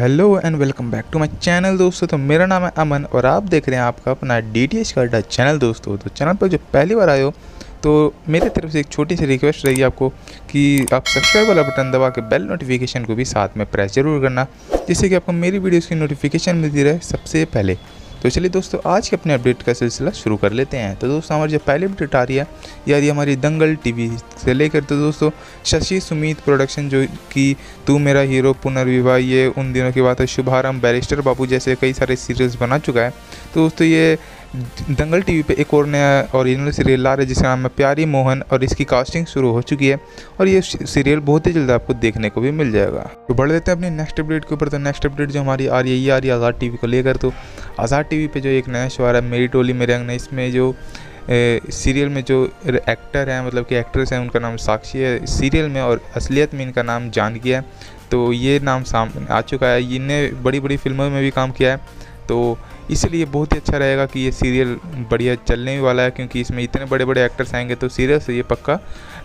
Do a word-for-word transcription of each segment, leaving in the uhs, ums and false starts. Hello and welcome back to my channel दोस्तों। तो मेरा नाम है अमन और आप देख रहे हैं आपका अपना डीटीएस का अड्डा चैनल दोस्तों। तो चैनल पर जो पहली बार आए हो तो मेरी तरफ से एक छोटी सी रिक्वेस्ट रहेगी आपको कि आप सब्सक्राइब वाला बटन दबा के बेल नोटिफिकेशन को भी साथ में प्रेस जरूर करना, जिससे कि आपको मेरी वीडियोज़ की नोटिफिकेशन मिलती रहे सबसे पहले। तो चलिए दोस्तों, आज के अपने अपडेट का सिलसिला शुरू कर लेते हैं। तो दोस्तों, हमारी जो पहली अपडेट आ रही है यार, ये हमारी दंगल टीवी से लेकर तो दोस्तों शशि सुमित प्रोडक्शन जो कि तू मेरा हीरो, पुनर्विवाह, ये उन दिनों की बात है, शुभारम्भ, बैरिस्टर बाबू जैसे कई सारे सीरियल्स बना चुका है। तो दोस्तों ये दंगल टीवी पे एक और नया ओरिजिनल सीरियल ला रहे जिसका नाम है प्यारी मोहन और इसकी कास्टिंग शुरू हो चुकी है और ये सीरियल बहुत ही जल्द आपको देखने को भी मिल जाएगा। तो बढ़ लेते हैं अपने नेक्स्ट अपडेट के ऊपर। तो नेक्स्ट अपडेट जो हमारी आ रही है ये आ रही है आज़ाद टीवी को लेकर। तो आज़ाद टीवी पे जो एक नया शो आ रहा है मेरी टोली मेरे अंगने, इसमें जो सीरियल में जो एक्टर हैं मतलब कि एक्ट्रेस हैं उनका नाम साक्षी है सीरियल में और असलियत में इनका नाम जानकी है। तो ये नाम सामने आ चुका है, इन्हें बड़ी बड़ी फिल्मों में भी काम किया है तो इसलिए बहुत ही अच्छा रहेगा कि ये सीरियल बढ़िया चलने वाला है, क्योंकि इसमें इतने बड़े बड़े एक्टर्स आएंगे तो सीरियल से ये पक्का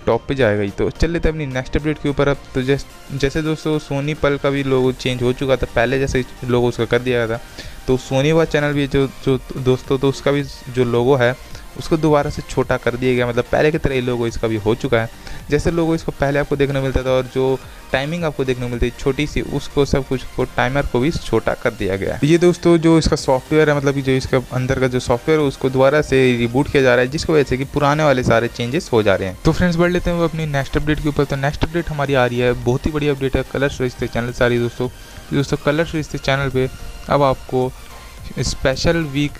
टॉप पे जाएगा ही। तो चल लेते हैं अपनी नेक्स्ट अपडेट के ऊपर अब। तो जैस जैसे दोस्तों सोनी पल का भी लोगो चेंज हो चुका था, पहले जैसे लोगो उसका कर दिया गया था, तो सोनी व चैनल भी जो जो दोस्तों तो उसका भी जो लोगो है उसको दोबारा से छोटा कर दिया गया, मतलब पहले की तरह ही लोगो इसका भी हो चुका है। जैसे लोगो इसको पहले आपको देखने मिलता था और जो टाइमिंग आपको देखने मिलती है छोटी सी, उसको सब कुछ को टाइमर को भी छोटा कर दिया गया। ये दोस्तों जो इसका सॉफ्टवेयर है मतलब कि जो इसका अंदर का जो सॉफ्टवेयर है उसको दोबारा से रिबूट किया जा रहा है, जिसकी वजह से कि पुराने वाले सारे चेंजेस हो जा रहे हैं। तो फ्रेंड्स बढ़ लेते हैं वो अपनी नेक्स्ट अपडेट के ऊपर। तो नेक्स्ट अपडेट हमारी आ रही है, बहुत ही बड़ी अपडेट है कलर रिश्ते चैनल से आ रही है दोस्तों। दोस्तों कलर रिश्ते चैनल पर अब आपको स्पेशल वीक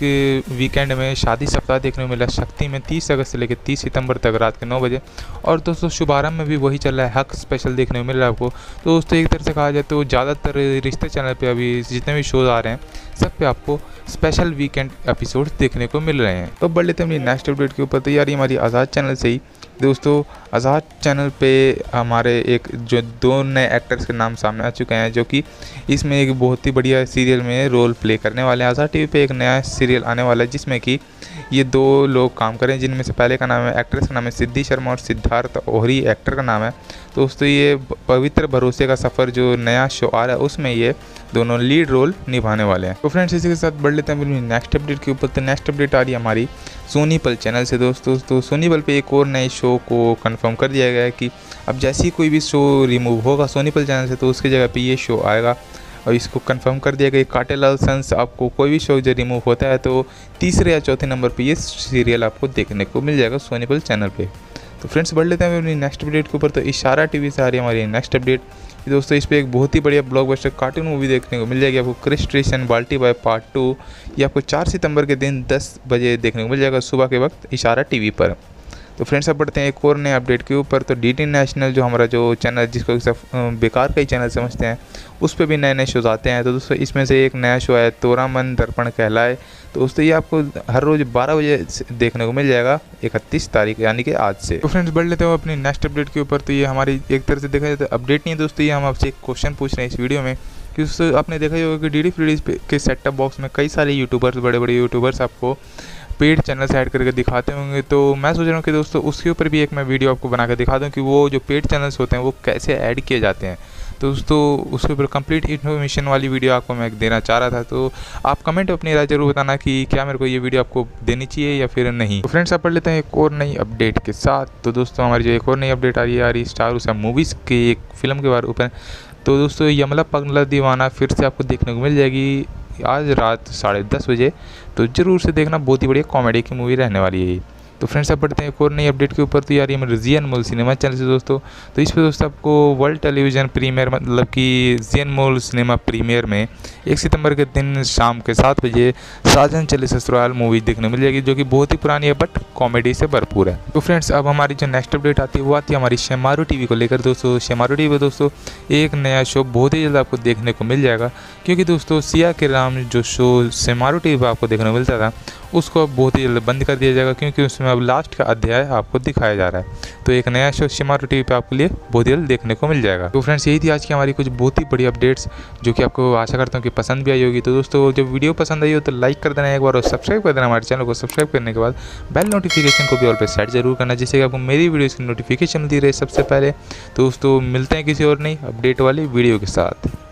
वीकेंड में शादी सप्ताह देखने को मिला शक्ति में तीस अगस्त से लेकर तीस सितंबर तक रात के नौ बजे। और दोस्तों शुभारम्भ में भी वही चल रहा है, हक स्पेशल देखने को मिल रहा है आपको। तो दोस्तों एक तरह से कहा जाए तो ज़्यादातर रिश्ते चैनल पे अभी जितने भी शोज आ रहे हैं सब पे आपको स्पेशल वीकेंड एपिसोड देखने को मिल रहे हैं। तो बढ़ लेते हैं अपनी नेक्स्ट अपडेट के ऊपर। तो यार हमारी आज़ाद चैनल से ही दोस्तों, आज़ाद चैनल पे हमारे एक जो दो नए एक्टर्स के नाम सामने आ चुके हैं जो कि इसमें एक बहुत ही बढ़िया सीरियल में रोल प्ले करने वाले हैं। आज़ाद टीवी पे एक नया सीरियल आने वाला है जिसमें कि ये दो लोग काम करें, जिनमें से पहले का नाम है एक्ट्रेस का नाम है सिद्धि शर्मा और सिद्धार्थ ओहरी एक्टर का नाम है। तो दोस्तों ये पवित्र भरोसे का सफर जो नया शो आ रहा है उसमें ये दोनों लीड रोल निभाने वाले हैं। तो फ्रेंड्स इसी के साथ बढ़ लेते हैं नेक्स्ट अपडेट के ऊपर। तो नेक्स्ट अपडेट आ रही है हमारी सोनी पल चैनल से दोस्तों। तो सोनी पल पे एक और नए शो को कंफर्म कर दिया गया है कि अब जैसे ही कोई भी शो रिमूव होगा सोनी पल चैनल से तो उसकी जगह पे ये शो आएगा और इसको कंफर्म कर दिया गया। कांटे लाल सन्स आपको कोई भी शो जो रिमूव होता है तो तीसरे या चौथे नंबर पे ये सीरियल आपको देखने को मिल जाएगा सोनी पल चैनल पे। तो फ्रेंड्स बढ़ लेते हैं अपनी नेक्स्ट अपडेट के ऊपर। तो इशारा टीवी से आ रही है हमारी नेक्स्ट अपडेट दोस्तों। इस पर एक बहुत ही बढ़िया ब्लॉकबस्टर कार्टून मूवी देखने को मिल जाएगी आपको, क्रिश ट्रेशन बाल्टी बाय पार्ट टू। ये आपको चार सितंबर के दिन दस बजे देखने को मिल जाएगा सुबह के वक्त इशारा टीवी पर। तो फ्रेंड्स अब बढ़ते हैं एक और नए अपडेट के ऊपर। तो डी डी नेशनल जो हमारा जो चैनल जिसको बेकार का ही चैनल समझते हैं उस पर भी नए नए शोज़ आते हैं। तो दोस्तों इसमें से एक नया शो है तोरामन दर्पण कहलाए। तो दोस्तों ये आपको हर रोज़ बारह बजे देखने को मिल जाएगा इकतीस तारीख यानी कि आज से। तो फ्रेंड्स बढ़ लेते हो अपनी नेक्स्ट अपडेट के ऊपर। तो ये हमारी एक तरह से देखा जाए तो अपडेट नहीं है दोस्तों, ये हम आपसे एक क्वेश्चन पूछ रहे हैं इस वीडियो में कि दोस्तों आपने देखा ही होगा कि डी डी फ्रीडिश के सेटअप बॉक्स में कई सारे यूट्यूबर्स बड़े बड़े यूट्यूबर्स आपको पेड चैनल से ऐड करके दिखाते होंगे। तो मैं सोच रहा हूँ कि दोस्तों उसके ऊपर भी एक मैं वीडियो आपको बना के दिखा दूँ कि वो जो पेड चैनल्स होते हैं वो कैसे ऐड किए जाते हैं। तो दोस्तों उसके ऊपर कंप्लीट इन्फॉर्मेशन वाली वीडियो आपको मैं देना चाह रहा था, तो आप कमेंट अपनी राय जरूर बताना कि क्या मेरे को ये वीडियो आपको देनी चाहिए या फिर नहीं। तो फ्रेंड्स आप पढ़ लेते हैं एक और नई अपडेट के साथ। तो दोस्तों हमारी जो एक और नई अपडेट आ रही है आ रही स्टार मूवीज़ की एक फिल्म के बारे ऊपर। तो दोस्तों यमला पगला दीवाना फिर से आपको देखने को मिल जाएगी आज रात साढ़े दस बजे। तो ज़रूर से देखना, बहुत ही बढ़िया कॉमेडी की मूवी रहने वाली है। तो फ्रेंड्स आप पढ़ते हैं एक और नई अपडेट के ऊपर। तो यार ये मेरे जी मॉल सिनेमा चैनल से दोस्तों। तो इस पर दोस्तों आपको वर्ल्ड टेलीविज़न प्रीमियर मतलब कि जी मॉल सिनेमा प्रीमियर में एक सितंबर के दिन शाम के सात बजे साजन चले ससुराल मूवी देखने मिल जाएगी, जो कि बहुत ही पुरानी है बट कॉमेडी से भरपूर है। तो फ्रेंड्स अब हमारी जो नेक्स्ट अपडेट आती है वो आती है हमारी शेमारू टीवी को लेकर दोस्तों। शेमारू टीवी पर दोस्तों एक नया शो बहुत ही जल्द आपको देखने को मिल जाएगा, क्योंकि दोस्तों सिया के राम जो शो शेमारू टीवी पर आपको देखने को मिलता था उसको बहुत ही जल्द बंद कर दिया जाएगा, क्योंकि उसमें अब लास्ट का अध्याय आपको दिखाया जा रहा है। तो एक नया शो शेमारू टीवी पे आपके लिए बहुत ही जल्द देखने को मिल जाएगा। तो फ्रेंड्स यही थी आज की हमारी कुछ बहुत ही बड़ी अपडेट्स, जो कि आपको आशा करता हूँ कि पसंद भी आई होगी। तो दोस्तों जब वीडियो पसंद आई हो तो लाइक कर देना एक बार और सब्सक्राइब कर देना हमारे चैनल को। सब्सक्राइब करने के बाद बेल नोटिफिकेशन को भी ऑल पर सेट जरूर करना, जिससे कि आपको मेरी वीडियोज़ की नोटिफिकेशन मिलती रहे सबसे पहले। तो दोस्तों मिलते हैं किसी और नई अपडेट वाली वीडियो के साथ।